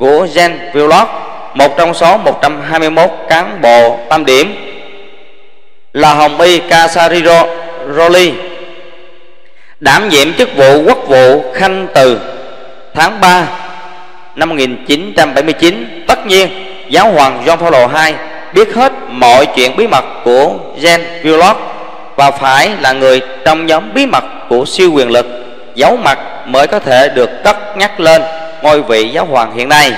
Jean Villot, một trong số 121 cán bộ tam điểm là Hồng y Casariro Roli, đảm nhiệm chức vụ quốc vụ khanh từ tháng 3 năm 1979. Tất nhiên, giáo hoàng John Paul II biết hết mọi chuyện bí mật của Jean Villot và phải là người trong nhóm bí mật của siêu quyền lực, giấu mặt mới có thể được cất nhắc lên ngôi vị giáo hoàng hiện nay.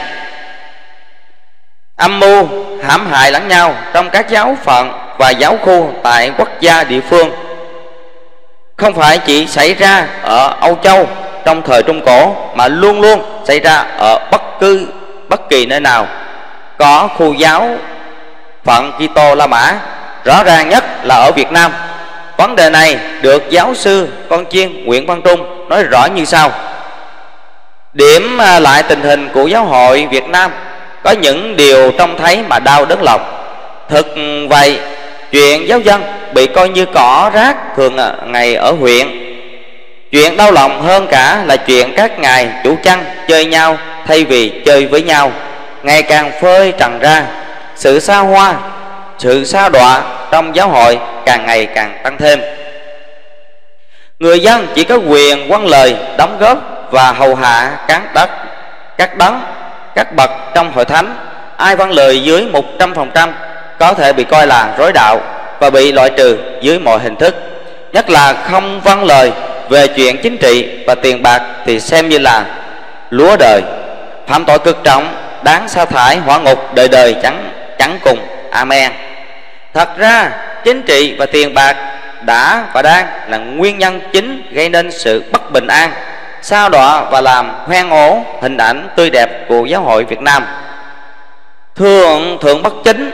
Âm mưu hãm hại lẫn nhau trong các giáo phận và giáo khu tại quốc gia địa phương không phải chỉ xảy ra ở Âu Châu trong thời Trung Cổ mà luôn luôn xảy ra ở bất kỳ nơi nào có khu giáo phận Kitô La Mã, rõ ràng nhất là ở Việt Nam. Vấn đề này được giáo sư Con Chiên Nguyễn Văn Trung nói rõ như sau: điểm lại tình hình của giáo hội Việt Nam, có những điều trông thấy mà đau đớn lòng. Thực vậy, chuyện giáo dân bị coi như cỏ rác thường ngày ở huyện Chuyện đau lòng hơn cả là chuyện các ngài chủ chăn chơi nhau thay vì chơi với nhau, ngày càng phơi trần ra. Sự xa hoa, sự xa đọa trong giáo hội càng ngày càng tăng thêm. Người dân chỉ có quyền quăng lời, đóng góp và hầu hạ các bậc trong hội thánh. Ai vâng lời dưới 100% có thể bị coi là rối đạo và bị loại trừ dưới mọi hình thức. Nhất là không vâng lời về chuyện chính trị và tiền bạc thì xem như là lúa đời, phạm tội cực trọng, đáng sa thải hỏa ngục đời đời chẳng cùng. Amen. Thật ra chính trị và tiền bạc đã và đang là nguyên nhân chính gây nên sự bất bình an, sao đọa và làm hoen ố hình ảnh tươi đẹp của giáo hội Việt Nam. Thượng bất chính,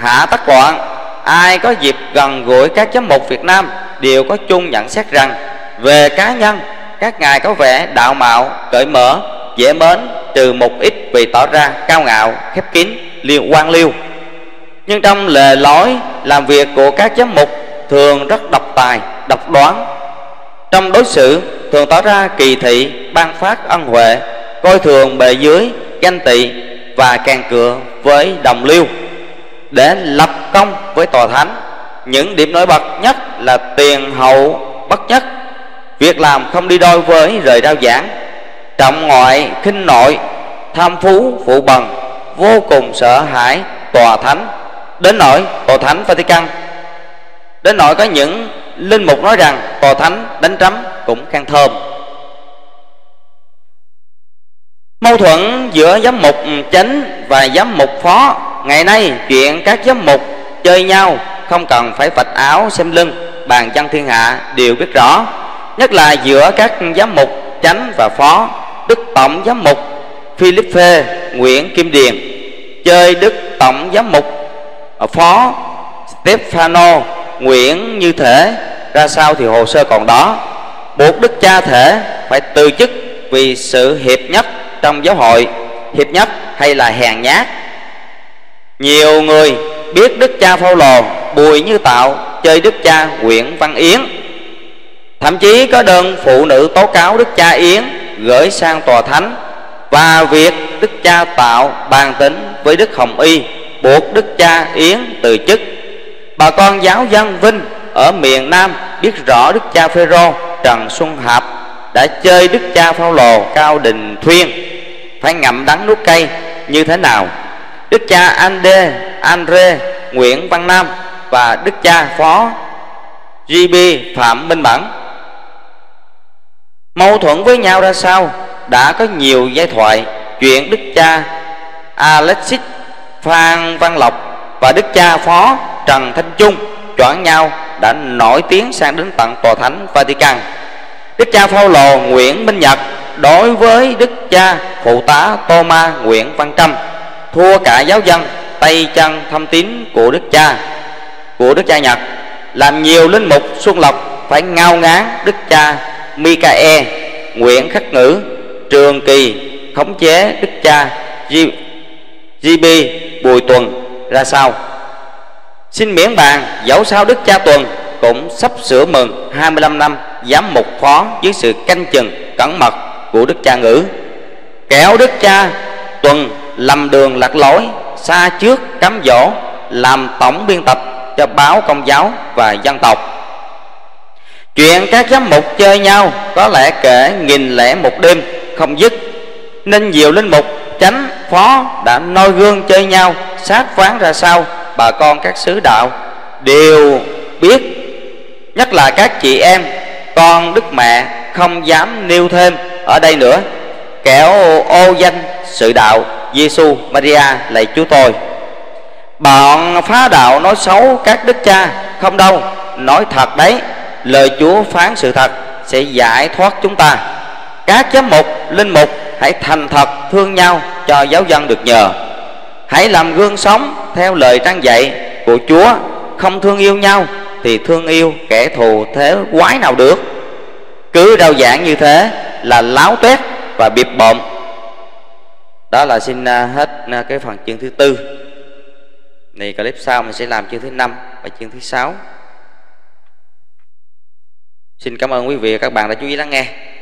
hạ tắc loạn. Ai có dịp gần gũi các giám mục Việt Nam đều có chung nhận xét rằng về cá nhân, các ngài có vẻ đạo mạo, cởi mở, dễ mến, trừ một ít vì tỏ ra cao ngạo, khép kín, quan liêu. Nhưng trong lề lối làm việc của các giám mục thường rất độc tài, độc đoán. Trong đối xử thường tỏ ra kỳ thị, ban phát ân huệ, coi thường bề dưới, ganh tị và càng cựa với đồng liêu để lập công với tòa thánh. Những điểm nổi bật nhất là tiền hậu bất nhất, việc làm không đi đôi với rời rao giảng, trọng ngoại khinh nội, tham phú phụ bần, vô cùng sợ hãi tòa thánh. Đến nỗi tòa thánh Vatican, đến nỗi có những linh mục nói rằng tòa thánh đánh trống cũng khan thơm. Mâu thuẫn giữa giám mục chánh và giám mục phó. Ngày nay chuyện các giám mục chơi nhau không cần phải vạch áo xem lưng, bàn dân thiên hạ đều biết rõ. Nhất là giữa các giám mục chánh và phó. Đức Tổng Giám mục Philippe Nguyễn Kim Điền chơi Đức Tổng Giám mục phó Stefano Nguyễn Như Thể ra sao thì hồ sơ còn đó, buộc Đức Cha Thể phải từ chức vì sự hiệp nhất trong giáo hội. Hiệp nhất hay là hèn nhát. Nhiều người biết Đức Cha Phaolô Bùi Như Tạo chơi Đức Cha Nguyễn Văn Yến. Thậm chí có đơn phụ nữ tố cáo Đức Cha Yến gửi sang tòa thánh. Và việc Đức Cha Tạo bàn tính với Đức Hồng Y buộc Đức Cha Yến từ chức. Bà con giáo dân Vinh ở miền Nam biết rõ Đức Cha Phêrô Trần Xuân Hạp đã chơi Đức Cha Phaolô Cao Đình Thuyên phải ngậm đắng nuốt cay như thế nào. Đức Cha André Nguyễn Văn Nam và Đức Cha Phó GB Phạm Minh Mẫn mâu thuẫn với nhau ra sao đã có nhiều giai thoại. Chuyện Đức Cha Alexis Phan Văn Lộc và Đức Cha Phó Trần Thanh Trung choảng nhau đã nổi tiếng sang đến tận tòa thánh Vatican. Đức Cha Phaolô Nguyễn Minh Nhật đối với Đức Cha Phụ tá Thomas Nguyễn Văn Trâm thua cả giáo dân tay chân thâm tín của Đức Cha Nhật, làm nhiều linh mục Xuân Lộc phải ngao ngán Đức Cha Micae Nguyễn Khắc Ngữ Trường Kỳ khống chế Đức Cha GB Bùi Tuần ra sao. Xin miễn bàn, dẫu sao Đức Cha Tuần cũng sắp sửa mừng 25 năm giám mục phó dưới sự canh chừng cẩn mật của Đức Cha Ngữ. Kẻo Đức Cha Tuần lầm đường lạc lối, xa trước cám dỗ, làm tổng biên tập cho báo Công giáo và Dân tộc. Chuyện các giám mục chơi nhau có lẽ kể nghìn lẻ một đêm không dứt, nên nhiều linh mục chánh phó đã noi gương chơi nhau sát phán ra sao bà con các xứ đạo đều biết. Nhất là các chị em con Đức Mẹ không dám nêu thêm ở đây nữa, kẻo ô danh sự đạo Giêsu Maria lạy Chúa tôi. Bọn phá đạo nói xấu các đức cha không đâu, nói thật đấy, lời Chúa phán sự thật sẽ giải thoát chúng ta. Các giám mục, linh mục hãy thành thật thương nhau cho giáo dân được nhờ. Hãy làm gương sống theo lời trang dạy của Chúa. Không thương yêu nhau thì thương yêu kẻ thù thế quái nào được. Cứ rao giảng như thế là láo toét và bịp bợm. Đó là xin hết cái phần chương thứ tư. Này clip sau mình sẽ làm chương thứ 5 và chương thứ 6. Xin cảm ơn quý vị và các bạn đã chú ý lắng nghe.